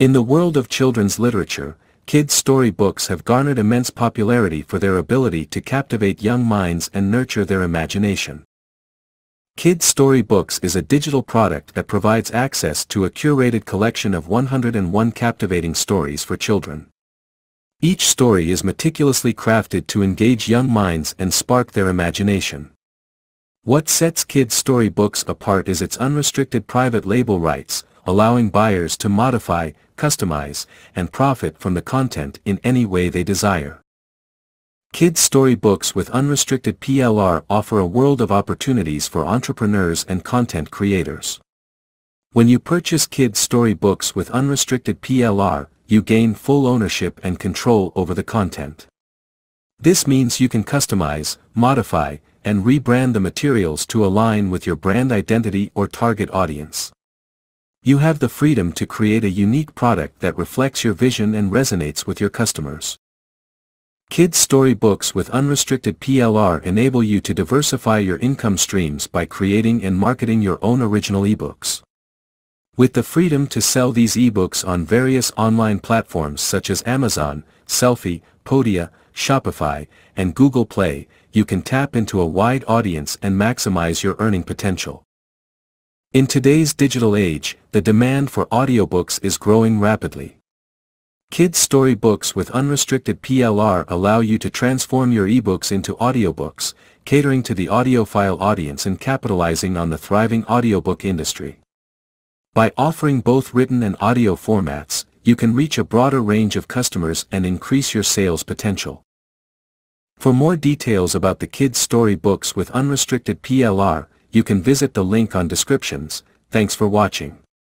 In the world of children's literature, kids' story books have garnered immense popularity for their ability to captivate young minds and nurture their imagination. Kids' Story Books is a digital product that provides access to a curated collection of 101 captivating stories for children. Each story is meticulously crafted to engage young minds and spark their imagination. What sets Kids' Story Books apart is its unrestricted private label rights, allowing buyers to modify, customize, and profit from the content in any way they desire. Kids' Story Books with unrestricted PLR offer a world of opportunities for entrepreneurs and content creators. When you purchase Kids' Story Books with unrestricted PLR, you gain full ownership and control over the content. This means you can customize, modify, and rebrand the materials to align with your brand identity or target audience. You have the freedom to create a unique product that reflects your vision and resonates with your customers. Kids' Story Books with unrestricted PLR enable you to diversify your income streams by creating and marketing your own original ebooks. With the freedom to sell these ebooks on various online platforms such as Amazon, Selfy, Podia, Shopify, and Google Play, you can tap into a wide audience and maximize your earning potential. In today's digital age, the demand for audiobooks is growing rapidly. Kids' Story Books with unrestricted PLR allow you to transform your ebooks into audiobooks, catering to the audiophile audience and capitalizing on the thriving audiobook industry. By offering both written and audio formats, you can reach a broader range of customers and increase your sales potential. For more details about the Kids' Story Books with unrestricted PLR, you can visit the link on descriptions. Thanks for watching.